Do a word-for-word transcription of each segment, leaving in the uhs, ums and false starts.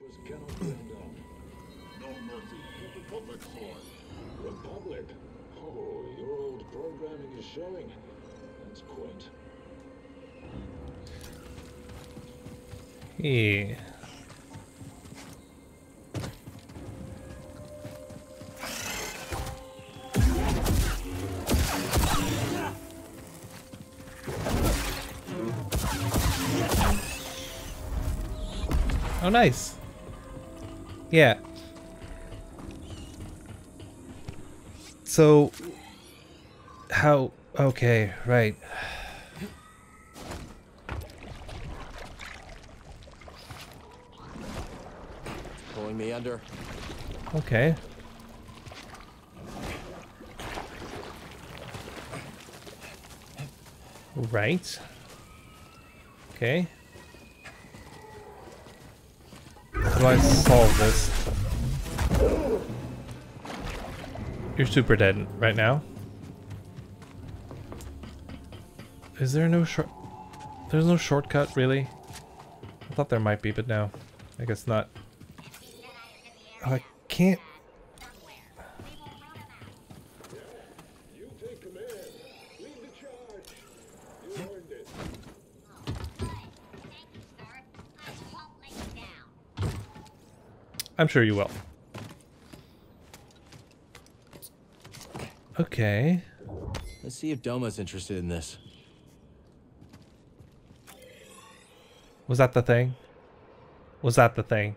was cannot be undone. No mercy to the Republic force. Republic? Oh, your old programming is showing. That's quaint. Yeah. Oh, nice. Yeah. So, how? Okay, right. Pulling me under. Okay. Right. Okay. Do I solve this? You're super dead right now. Is there no short? There's no shortcut, really? I thought there might be, but no. I guess not. Oh, I can't. I'm sure you will. Okay. Let's see if Doma's interested in this. Was that the thing? Was that the thing?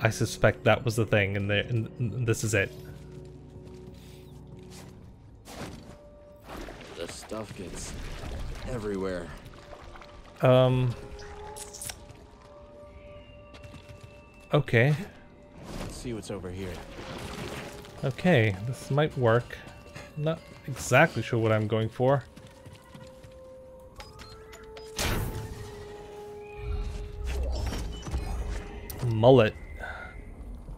I suspect that was the thing, and, the, and this is it. This stuff gets everywhere. Um. Okay. Let's see what's over here. Okay, this might work. Not exactly sure what I'm going for. Mullet.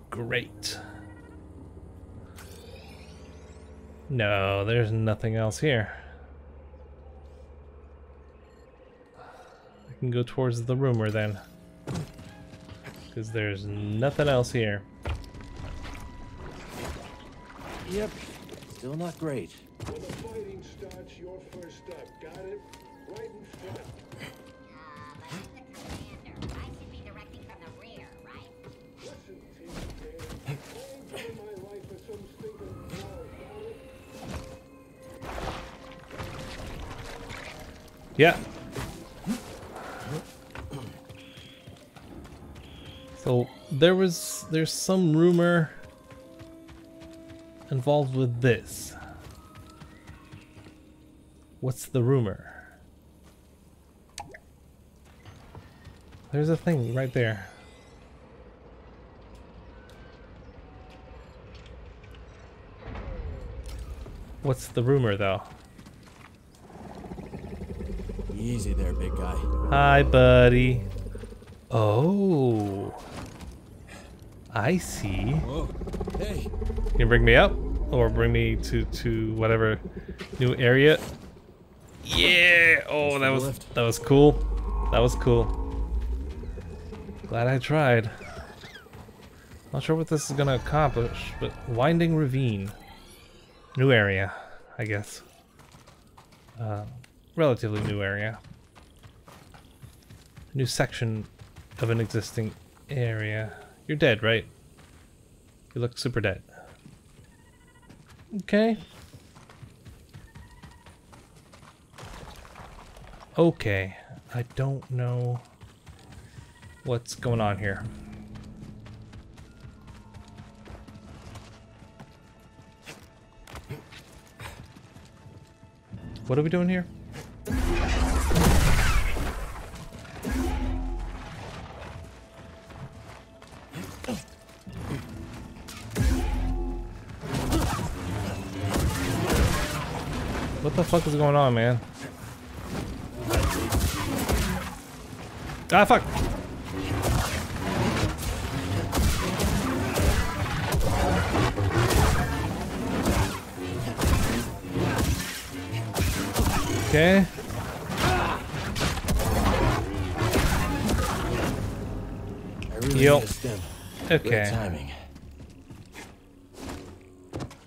Great. No, there's nothing else here. I can go towards the rumor then. Because there's nothing else here. Yep, still not great. When the fighting starts, your first step. Got it? Right in front. Ah, but I'm the commander. I should be directing from the rear, right? Listen, team Dan. I ain't giving my life for some stinking power, got it? Yeah. So there was, there's some rumor involved with this. What's the rumor? There's a thing right there. What's the rumor though? Easy there, big guy. Hi, buddy. Oh. I see. Whoa. Hey. You can bring me up or bring me to, to whatever new area. Yeah. Oh, that was that was cool. That was cool. Glad I tried. Not sure what this is gonna accomplish, but winding ravine. New area, I guess. Uh, relatively new area. New section of an existing area. You're dead, right? You look super dead. Okay. Okay. I don't know what's going on here. What are we doing here? What the fuck is going on, man? Ah, fuck! Okay. really yep. Okay. Good timing.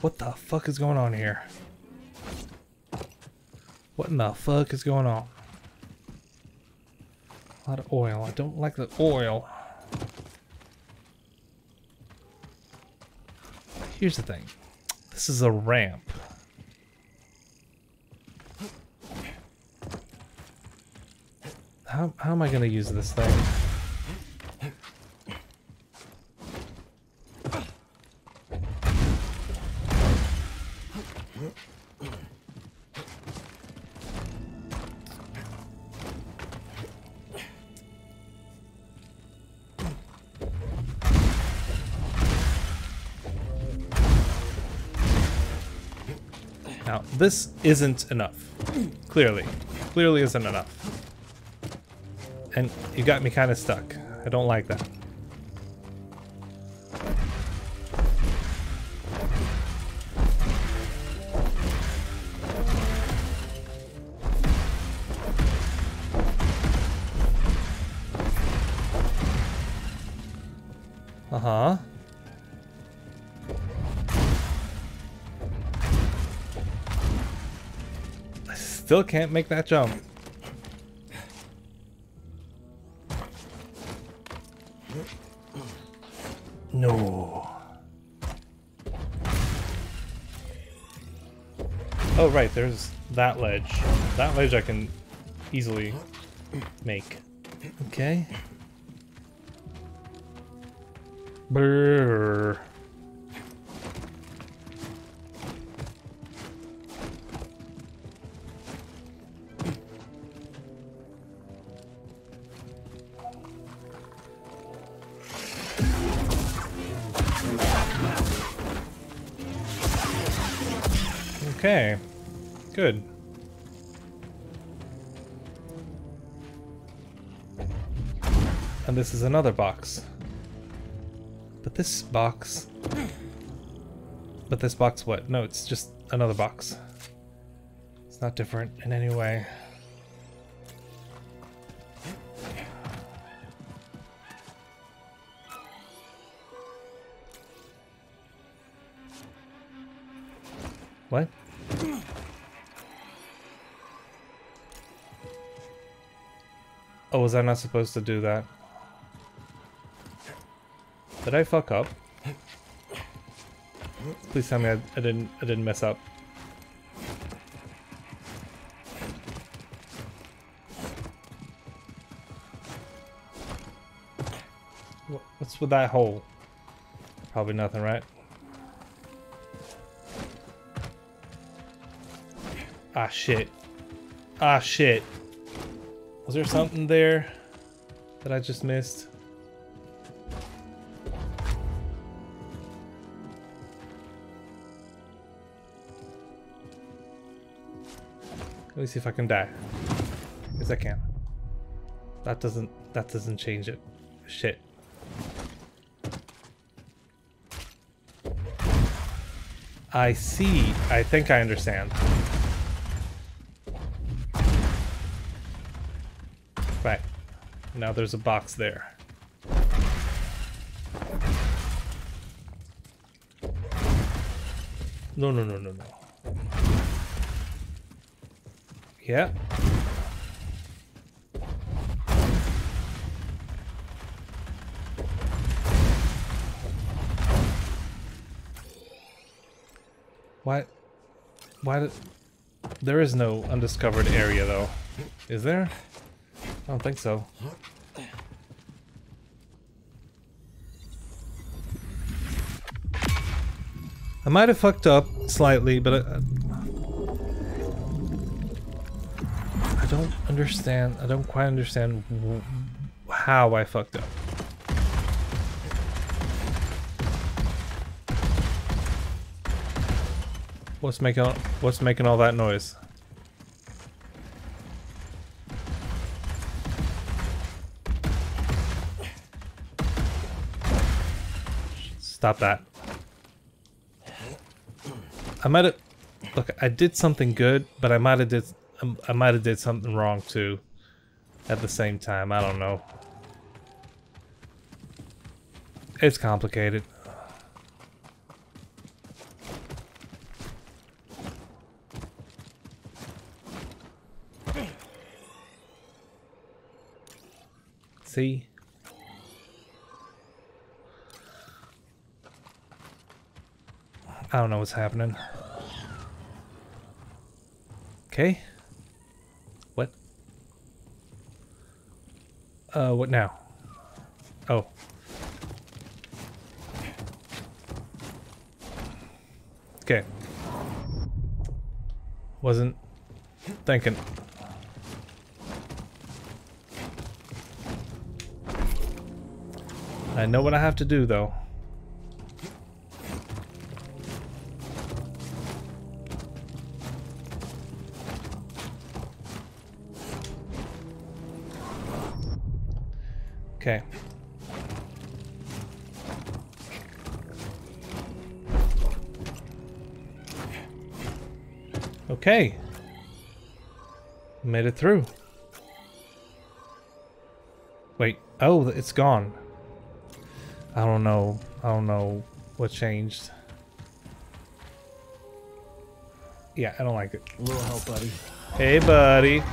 What the fuck is going on here? What in the fuck is going on? A lot of oil. I don't like the oil. Here's the thing. This is a ramp. How, how am I going to use this thing? Now, this isn't enough. Clearly. Clearly isn't enough. And you got me kind of stuck. I don't like that. Uh-huh. I still can't make that jump. No. Oh right, there's that ledge. That ledge I can easily make. Okay. Brrr. Okay, good. And this is another box. But this box... But this box what? No, it's just another box. It's not different in any way. What? Oh, was I not supposed to do that? Did I fuck up? Please tell me I, I didn't. I didn't mess up. What's with that hole? Probably nothing, right? Ah shit. Ah shit. Was there something there that I just missed? Let me see if I can die. Yes, I can. That doesn't that doesn't change it. Shit. I see. I think I understand. Now there's a box there. No, no, no, no, no. Yeah. Why? Why did... There is no undiscovered area, though. Is there? I don't think so. I might have fucked up slightly, but I, I don't understand. I don't quite understand how I fucked up. What's making what's making all that noise? Stop that. I might have, look, I did something good, but I might have did, I might have did something wrong too, at the same time. I don't know. It's complicated. See? I don't know what's happening. Okay. What? Uh, what now? Oh. Okay. Wasn't thinking. I know what I have to do, though. Okay. Okay. Made it through. Wait. Oh, it's gone. I don't know. I don't know what changed. Yeah, I don't like it. A little help, buddy. Hey, buddy.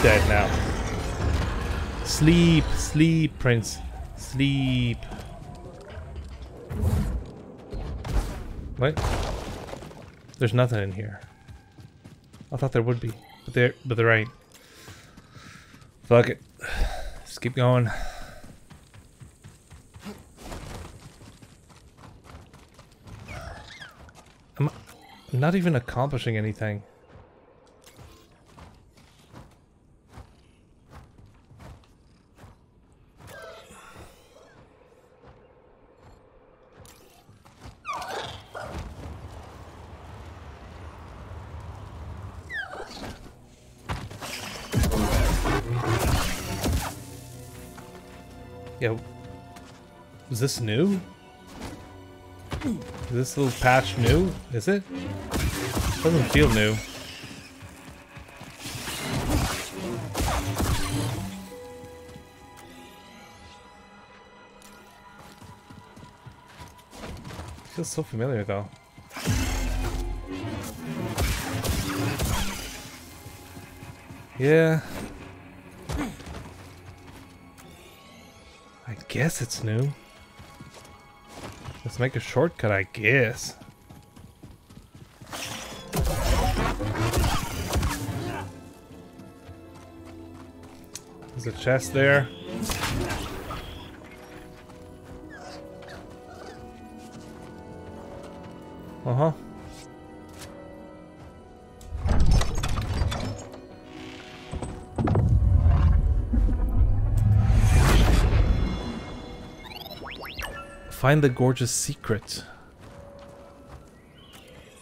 Dead now. Sleep, sleep, Prince. Sleep. What? There's nothing in here. I thought there would be, but there, but there ain't. Fuck it. Just keep going. I'm not even accomplishing anything. Yeah, was this new? Is this little patch new? Is it? Doesn't feel new. Feels so familiar though. Yeah. Guess it's new. Let's make a shortcut, I guess. There's a chest there. Uh-huh. Find the gorgeous secret.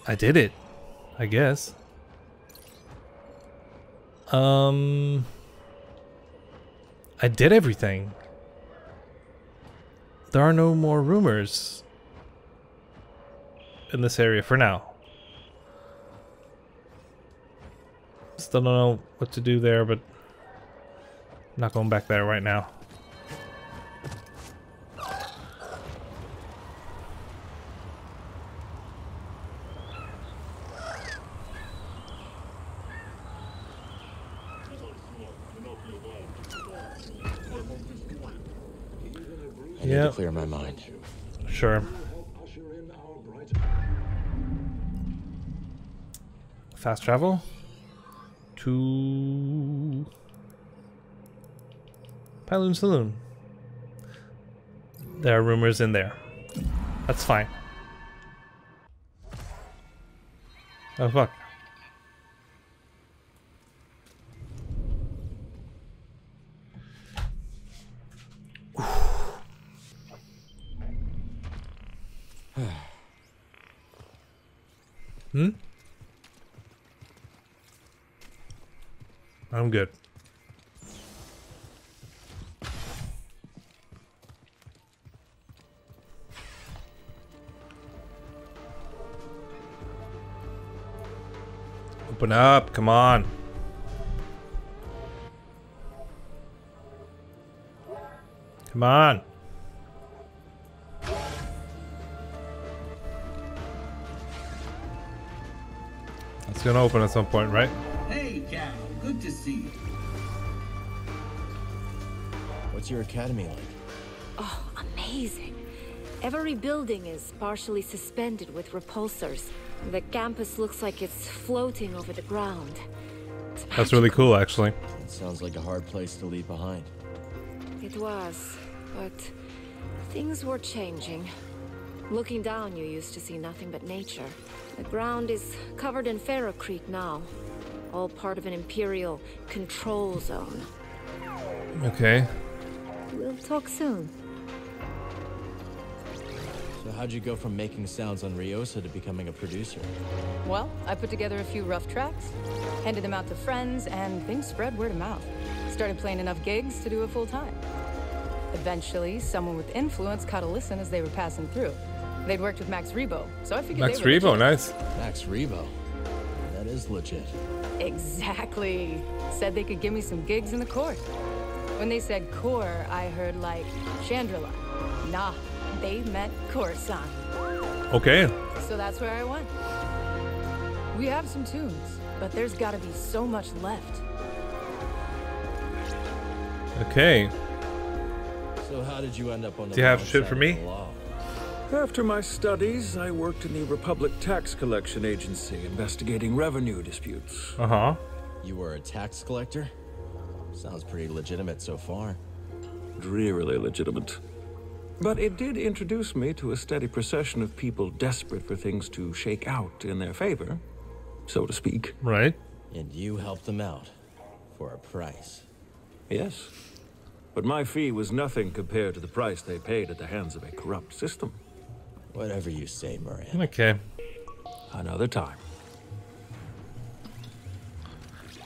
I did it, I guess. Um, I did everything. There are no more rumors in this area for now. Still don't know what to do there, but I'm not going back there right now. Yep. To clear my mind. Sure. Fast travel to Pyloon's Saloon. There are rumors in there. That's fine. Oh fuck. Hmm? I'm good. Open up, come on. Come on. It's gonna open at some point, right? Hey, Cal, good to see you. What's your academy like? Oh, amazing. Every building is partially suspended with repulsors. The campus looks like it's floating over the ground. That's really cool, actually. It sounds like a hard place to leave behind. It was, but things were changing. Looking down, you used to see nothing but nature. The ground is covered in Faro Creek now. All part of an Imperial control zone. Okay. We'll talk soon. So how'd you go from making sounds on Riosa to becoming a producer? Well, I put together a few rough tracks, handed them out to friends, and things spread word of mouth. Started playing enough gigs to do it full time. Eventually, someone with influence caught a listen as they were passing through. They'd worked with Max Rebo, so I figured Max they were Rebo, legit. Nice. Max Rebo, that is legit. Exactly. Said they could give me some gigs in the court. When they said core, I heard like Chandrila. Nah. They met Coruscant. Okay. So that's where I went. We have some tunes, but there's got to be so much left. Okay. So how did you end up on the? Do you have shit for me? After my studies, I worked in the Republic Tax Collection Agency, investigating revenue disputes. Uh huh. You were a tax collector? Sounds pretty legitimate so far. Drearily legitimate. But it did introduce me to a steady procession of people desperate for things to shake out in their favor, so to speak. Right. And you helped them out for a price. Yes. But my fee was nothing compared to the price they paid at the hands of a corrupt system. Whatever you say, Moran. Okay. Another time.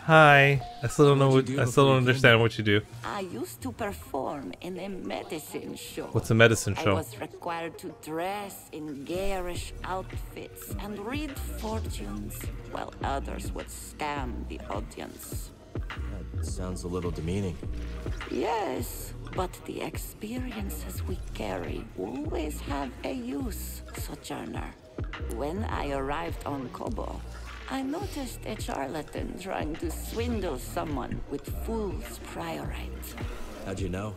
Hi. I still don't know what, what do I still don't understand what you do. I used to perform in a medicine show. What's a medicine show? I was required to dress in garish outfits and read fortunes while others would scam the audience. That sounds a little demeaning. Yes, but the experiences we carry always have a use, Sojourner. When I arrived on Koboh, I noticed a charlatan trying to swindle someone with fool's priorite. How'd you know?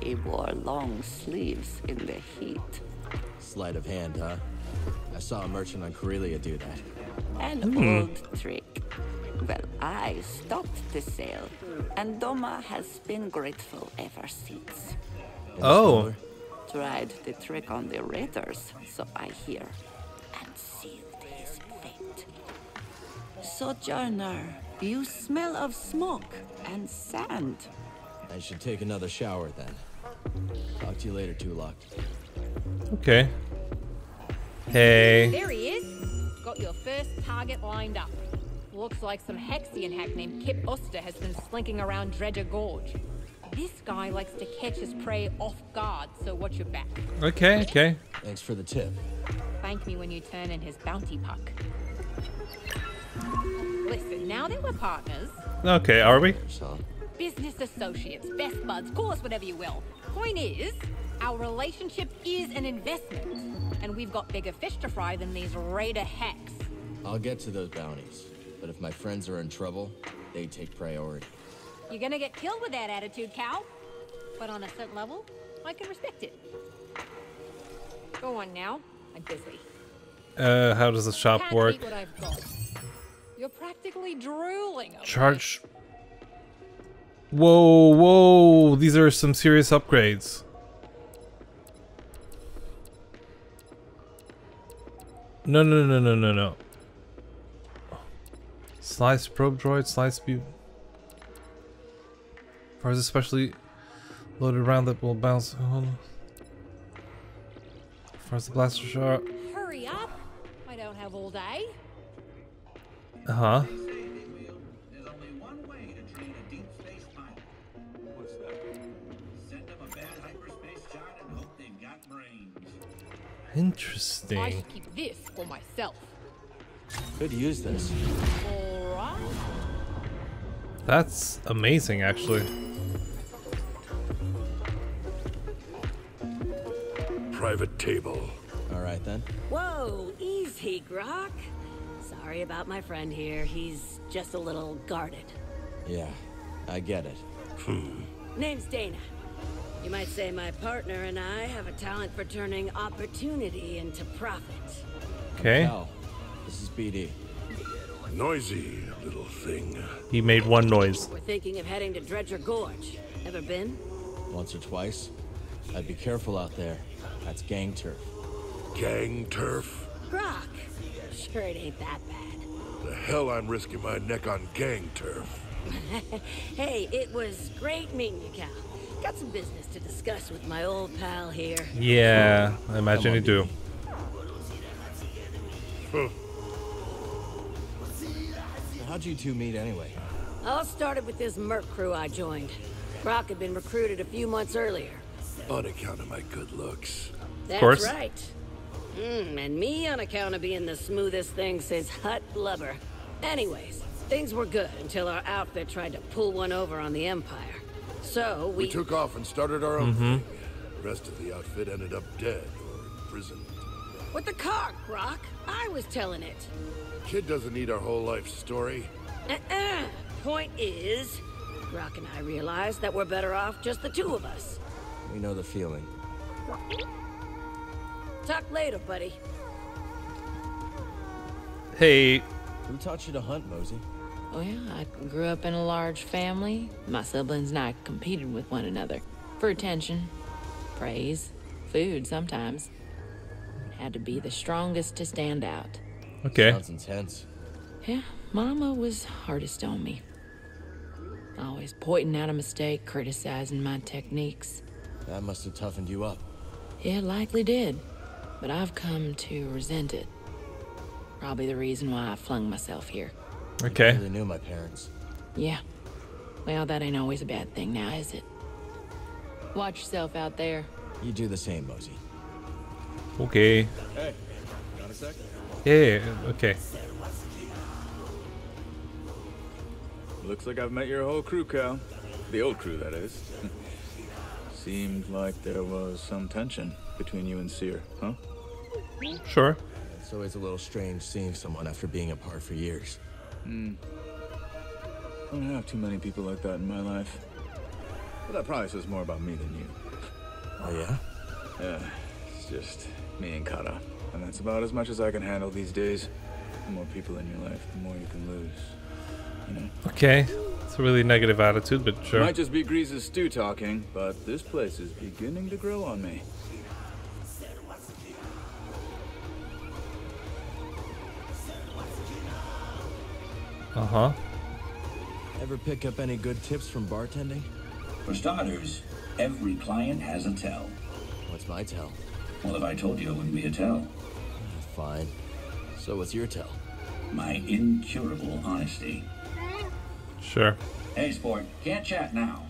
He wore long sleeves in the heat. Sleight of hand, huh? I saw a merchant on Corellia do that. An mm. old trick. Well, I stopped the sale, and Doma has been grateful ever since. Oh. Tried the trick on the raiders, so I hear, and see. Sojourner, you smell of smoke and sand. I should take another shower then. Talk to you later, Tulok. Okay. Hey. There he is. Got your first target lined up. Looks like some Hexian hack named Kip Oster has been slinking around Dredger Gorge. This guy likes to catch his prey off guard, so watch your back. Okay, okay. Thanks for the tip. Thank me when you turn in his bounty puck. Listen, now that we're partners. Okay, are we? Business associates, best buds, call us whatever you will. Point is, our relationship is an investment, and we've got bigger fish to fry than these raider hacks. I'll get to those bounties, but if my friends are in trouble, they take priority. You're gonna get killed with that attitude, Cal. But on a certain level, I can respect it. Go on now, I'm busy. Uh, how does the shop Can't work? What I've got. You're practically drooling. Charge. Whoa, whoa. These are some serious upgrades. No, no, no, no, no, no. Slice probe droid, slice view. Fires especially loaded round that will bounce. Hold on. Fires the blaster shot. Hurry up. I don't have all day. Uh huh. Interesting. I should keep this for myself. Could use this. Right. That's amazing, actually. Private table. All right then. Whoa, easy, Grok. Sorry about my friend here. He's just a little guarded. Yeah, I get it. Hmm. Name's Dana. You might say my partner and I have a talent for turning opportunity into profit. Okay. This is B D. Noisy little thing. He made one noise. We're thinking of heading to Dredger Gorge. Ever been? Once or twice. I'd be careful out there. That's gang turf. Gang turf? Grok. Sure it ain't that bad. The hell I'm risking my neck on gang turf. Hey, it was great meeting you, Cal. Got some business to discuss with my old pal here. Yeah, I imagine you do. Huh. How'd you two meet anyway? All started with this merc crew I joined. Grok had been recruited a few months earlier. On account of my good looks. That's of course. Right. Mm, and me on account of being the smoothest thing since Hut Blubber. Anyways, things were good until our outfit tried to pull one over on the Empire. So we, we took off and started our own mm-hmm. thing. The rest of the outfit ended up dead or in prison. With the car, Grok. I was telling it. Kid doesn't need our whole life story. Uh-uh. Point is, Grok and I realized that we're better off just the two of us. We know the feeling. Talk later, buddy. Hey. Who taught you to hunt, Mosey? Oh yeah, I grew up in a large family. My siblings and I competed with one another for attention, praise, food sometimes. Had to be the strongest to stand out. Okay. Sounds intense. Yeah, Mama was hardest on me. Always pointing out a mistake, criticizing my techniques. That must have toughened you up. It likely did, but I've come to resent it. Probably the reason why I flung myself here. Okay. I really knew my parents. Yeah. Well, that ain't always a bad thing now, is it? Watch yourself out there. You do the same, Mosey. Okay. Hey, got a second? Yeah, okay. Looks like I've met your whole crew, Cal. The old crew, that is. Seemed like there was some tension between you and Seer, huh? Sure. It's always a little strange seeing someone after being apart for years. Hmm. I don't have too many people like that in my life. But that probably says more about me than you. Oh, yeah? Yeah, it's just me and Kata. And that's about as much as I can handle these days. The more people in your life, the more you can lose. You know? Okay. It's a really negative attitude, but sure. It might just be Grease's stew talking, but this place is beginning to grow on me. Uh-huh. Ever pick up any good tips from bartending? For starters, every client has a tell. What's my tell? Well, if I told you, it wouldn't be a tell. Fine. So what's your tell? My incurable honesty. Sure. Hey, sport. Can't chat now.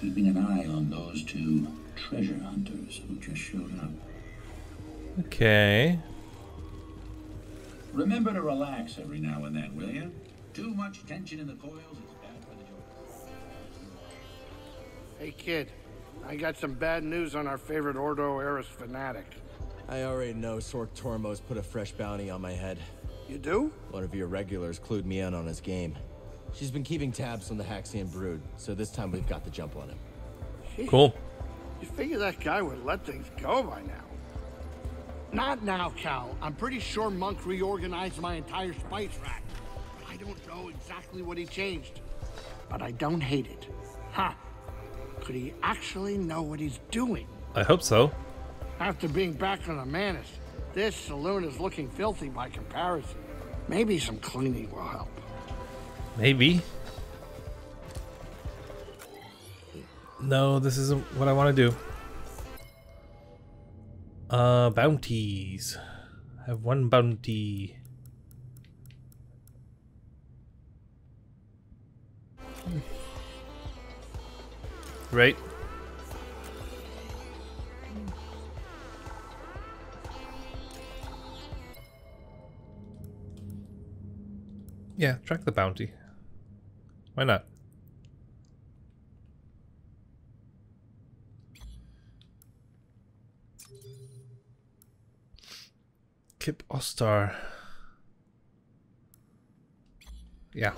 Keeping an eye on those two treasure hunters who just showed up. Okay. Remember to relax every now and then, will you? Too much tension in the coils is bad for the joint. Hey, kid. I got some bad news on our favorite Ordo Eris fanatic. I already know Sork Tormos put a fresh bounty on my head. You do? One of your regulars clued me in on his game. She's been keeping tabs on the Haxian Brood, so this time we've got the jump on him. Jeez. Cool. You figure that guy would let things go by now. Not now, Cal. I'm pretty sure Monk reorganized my entire spice rack. I don't know exactly what he changed, but I don't hate it. Ha! Huh. Could he actually know what he's doing? I hope so. After being back on the Manus, this saloon is looking filthy by comparison. Maybe some cleaning will help. Maybe. No, this isn't what I want to do. Uh, bounties. I have one bounty. Right. Yeah, track the bounty. Why not? Kip Oster. Yeah.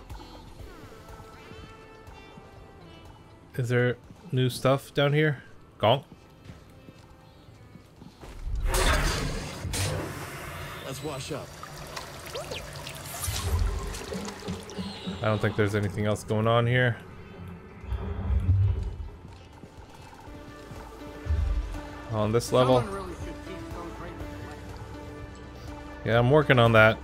Is there new stuff down here? Gong. Let's wash up. I don't think there's anything else going on here. On this level. Yeah, I'm working on that.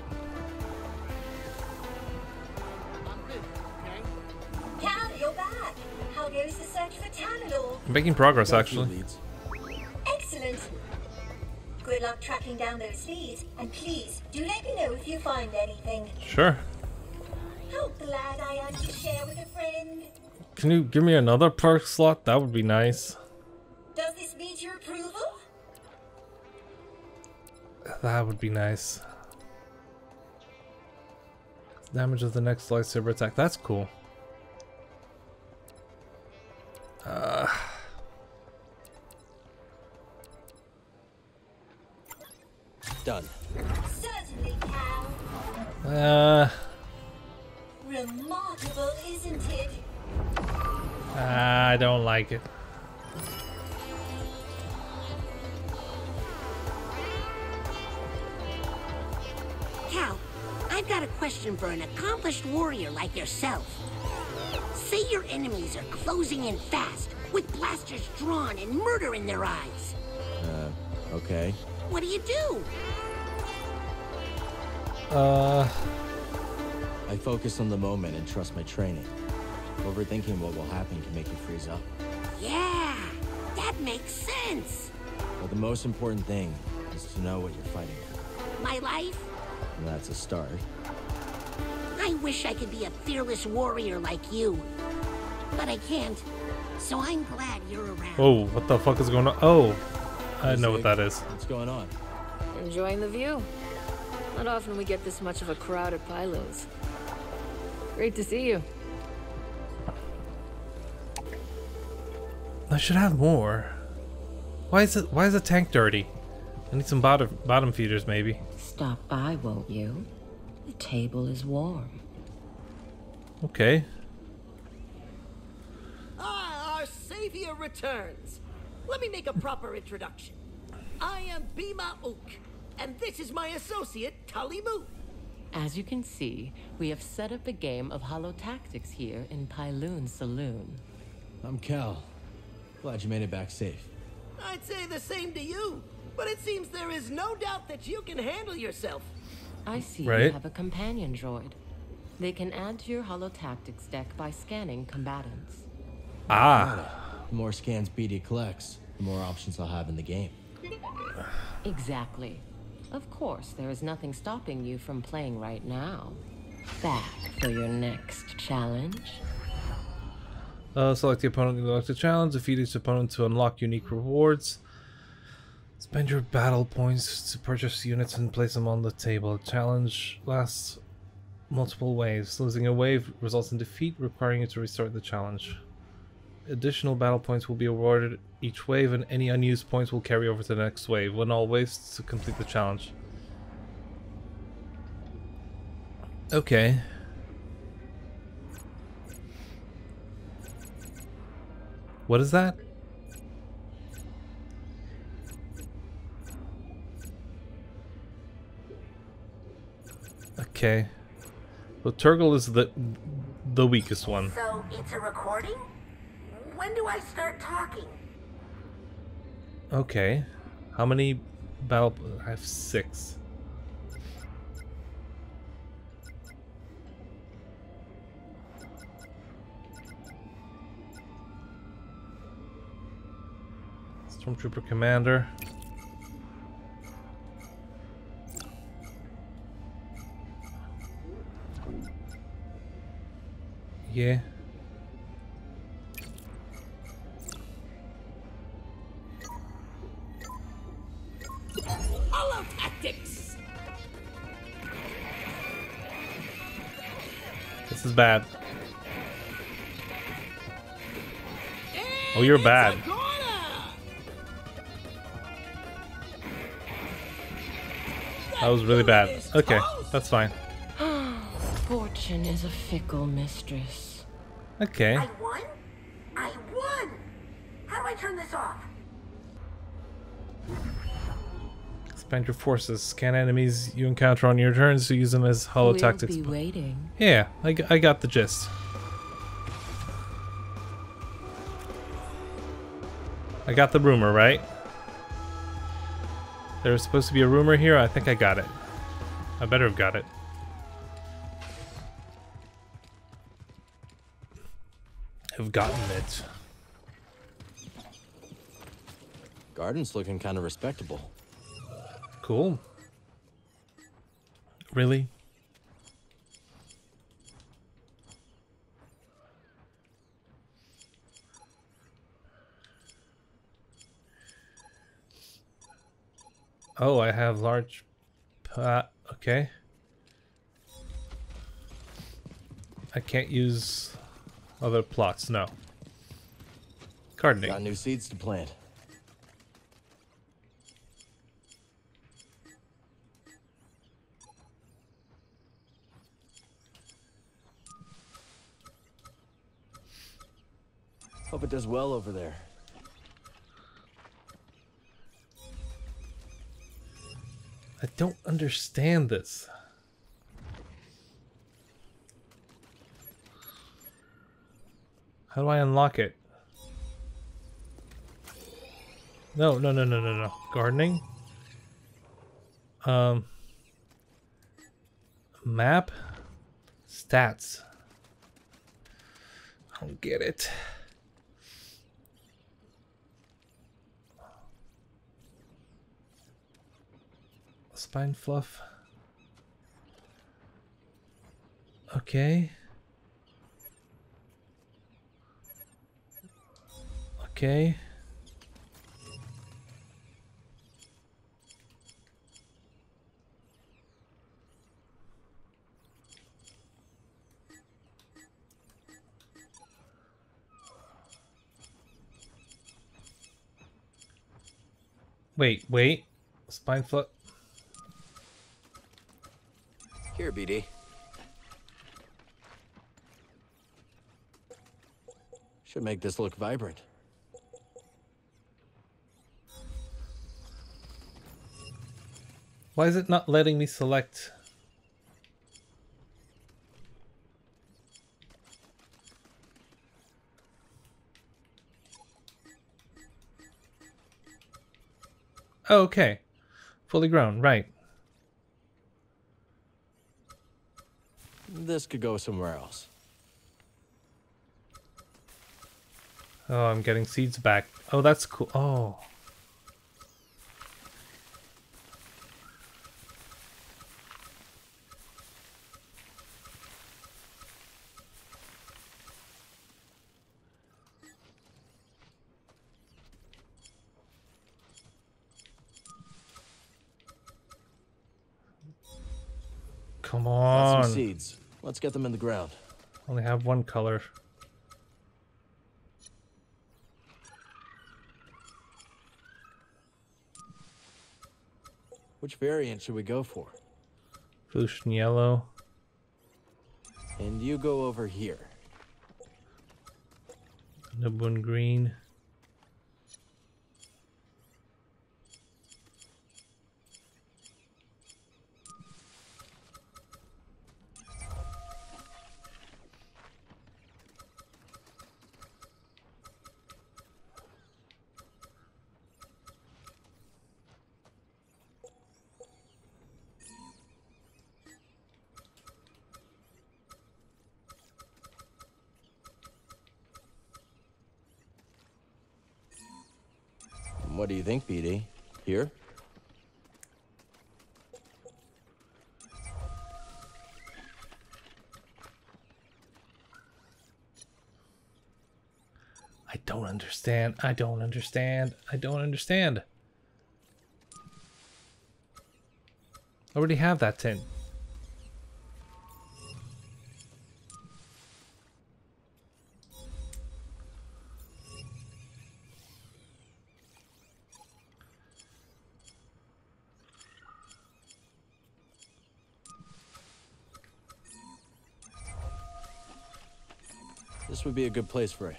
Cal, you're back. How goes the search for Tanador? I'm making progress, actually. Excellent. Good luck tracking down those leads, and please do let me know if you find anything. Sure. How glad I am to share with a friend. Can you give me another perk slot? That would be nice. Does this meet your approval? That would be nice. Damage of the next lightsaber attack. That's cool. Uh, Done. Certainly, Cal. Uh, Remarkable, isn't it? I don't like it. Cal, I've got a question for an accomplished warrior like yourself. Say your enemies are closing in fast, with blasters drawn and murder in their eyes. Uh, okay. What do you do? Uh... I focus on the moment and trust my training. Overthinking what will happen can make you freeze up. Yeah! That makes sense! Well, the most important thing is to know what you're fighting for. My life? That's a start. I wish I could be a fearless warrior like you, but I can't, so I'm glad you're around. Oh, what the fuck is going on? Oh, I know what that is. What's going on? Enjoying the view. Not often we get this much of a crowd at Pyloon's. Great to see you. I should have more. Why is it? Why is the tank dirty? I need some bottom, bottom feeders, maybe. Stop by, won't you? The table is warm. Okay. Ah, our savior returns. Let me make a proper introduction. I am Bhima Oak, and this is my associate, Tully Moo. As you can see, we have set up a game of Holo Tactics here in Pyloon's Saloon. I'm Cal. Glad you made it back safe. I'd say the same to you. But it seems there is no doubt that you can handle yourself. I see right. You have a companion droid. They can add to your Holo Tactics deck by scanning combatants. Ah. The more scans B D collects, the more options I'll have in the game. Exactly. Of course, there is nothing stopping you from playing right now. Back for your next challenge. Uh, select the opponent and select the challenge. Defeat each opponent to unlock unique rewards. Spend your battle points to purchase units and place them on the table. Challenge lasts multiple waves. Losing a wave results in defeat, requiring you to restart the challenge. Additional battle points will be awarded each wave, and any unused points will carry over to the next wave. Win all waves to complete the challenge. Okay. What is that? Okay. Well, Turgle is the the weakest one. So it's a recording? When do I start talking? Okay. How many battle... I have six. Stormtrooper Commander. Yeah. Holo Tactics. This is bad. Oh, you're bad. That was really bad. Okay, that's fine. Fortune is a fickle mistress. Okay. I won? I won! How do I turn this off? Expand your forces. Scan enemies you encounter on your turns to use them as Holo Tactics. We'll be waiting. Yeah, I, I got the gist. I got the rumor, right? There was supposed to be a rumor here. I think I got it. I better have got it. Have gotten it. Garden's looking kind of respectable. Cool. Really? Oh, I have large pot. Okay. I can't use other plots. No. Gardening. Got new seeds to plant. Hope it does well over there. I don't understand this. How do I unlock it? No, no, no, no, no, no. Gardening? Um. Map? Stats. I don't get it. Spine fluff. Okay. Okay. Wait, wait. Spine fluff. Here, B D. Should make this look vibrant. Why is it not letting me select? Oh, okay. Fully grown, right. This could go somewhere else. Oh, I'm getting seeds back. Oh, that's cool. Oh. Come on. Got some seeds. Let's get them in the ground. Only have one color. Which variant should we go for? Fuchsia yellow. And you go over here. Nibun green. What do you think, B D? Here? I don't understand. I don't understand. I don't understand. I already have that tin. This would be a good place for it.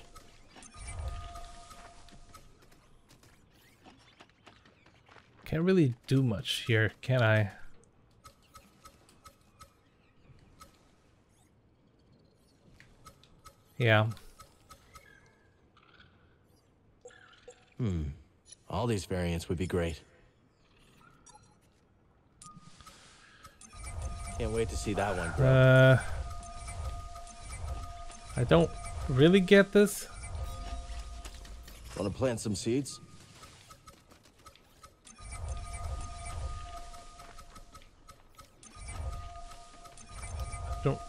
Can't really do much here, can I? Yeah. Hmm. All these variants would be great. Can't wait to see that one, bro. Uh, I don't really get this. Want to plant some seeds? I don't.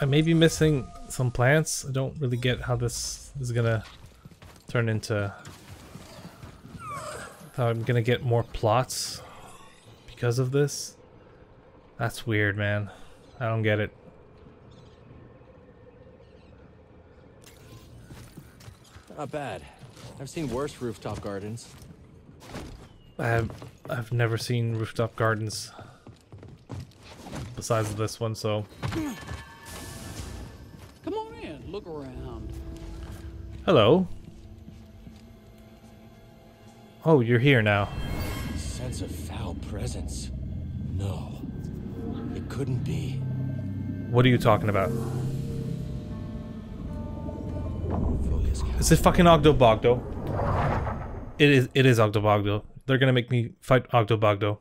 I may be missing some plants. I don't really get how this is gonna turn into. How I'm gonna get more plots because of this. That's weird, man. I don't get it. Not bad. I've seen worse rooftop gardens. I've I've never seen rooftop gardens besides this one, so. Come on in, look around. Hello. Oh, you're here now. Sense of foul presence. No. It couldn't be. What are you talking about? Is it fucking Ogdo Bogdo? It is. It is Ogdo Bogdo. They're gonna make me fight Ogdo Bogdo.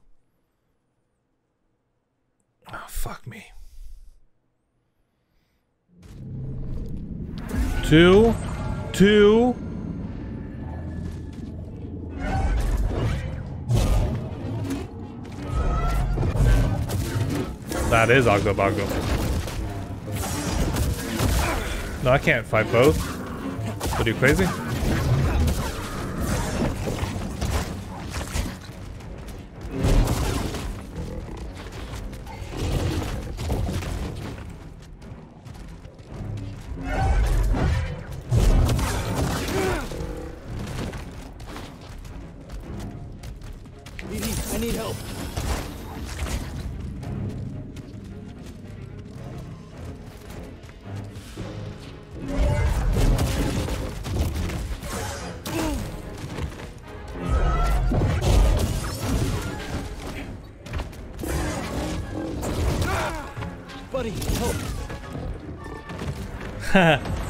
Oh fuck me. Two, two. That is Ogdo Bogdo. No, I can't fight both. What are you, crazy? I need help.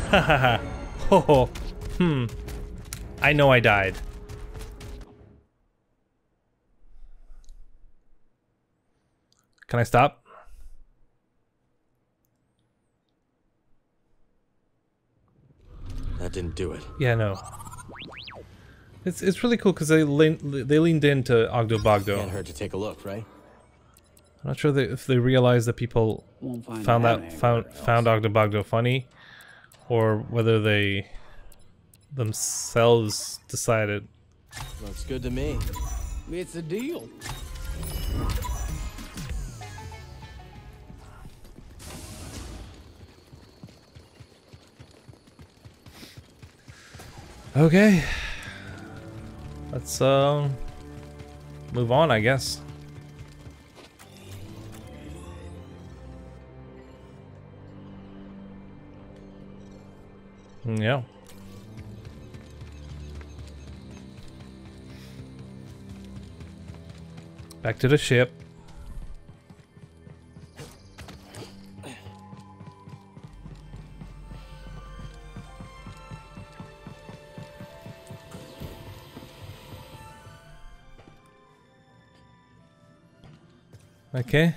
Hahaha. Ho ho. Hmm. I know I died. Can I stop? That didn't do it. Yeah, no. It's it's really cool because they lean, they leaned into Ogdo Bogdo. Can't hurt to take a look, right? I'm not sure they, if they realized that people found that found found Ogdo Bogdo funny, or whether they themselves decided. Looks good to me. It's a deal. Okay. Let's um move on, I guess. Yeah. Back to the ship. Okay.